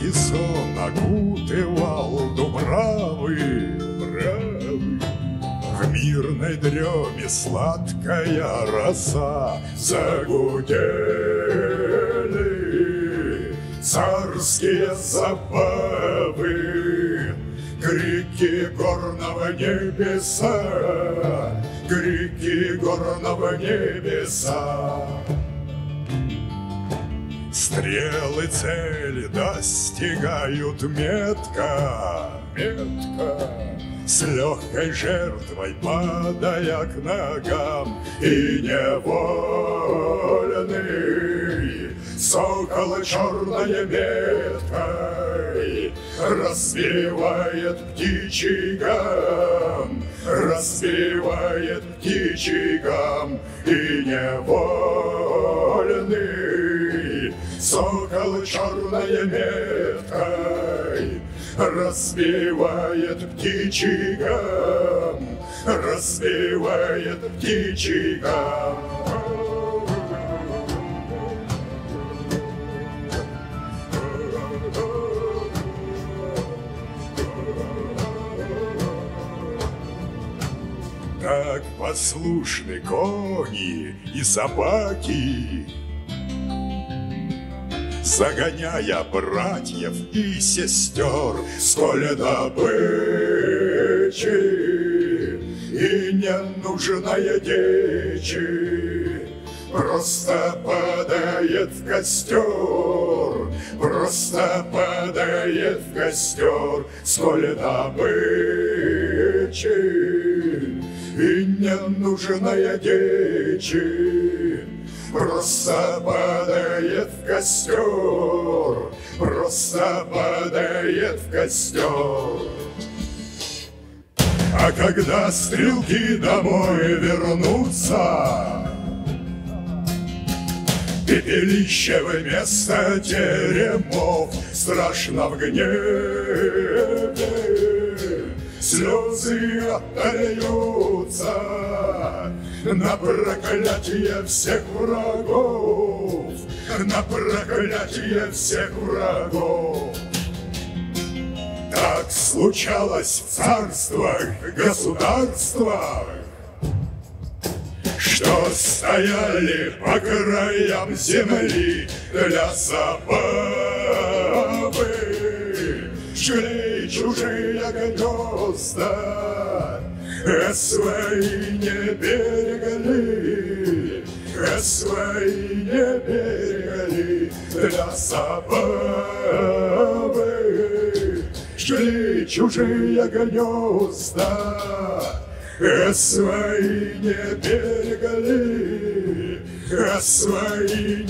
Детский сон окутывал дубравы. В мирной дреме сладкая роса загудели царские забавы. Крики горного небеса, крики горного небеса. Стрелы цели достигают метко, с легкой жертвой падая к ногам, и невольный сокол черной меткой развивает птичий гам, развивает птичий гам, и невольный сокол черной меткой разбивает птичий гам, разбивает птичий гам. Так послушны кони и собаки, загоняя братьев и сестер, сколь добычи и ненужная дичи просто падает в костер, просто падает в костер, сколь добычи и ненужная дичи просто падает в костер, просто падает в костер. А когда стрелки домой вернутся, пепелище вместо теремов страшно в гневе, слезы отольются на проклятие всех врагов, на проклятие всех врагов. Так случалось в царствах, государствах, что стояли по краям земли для забавы, жгли чужие гнезда, свои не берегли, свои не берегли для забавы, жгли чужие гнезда, свои не берегли, свои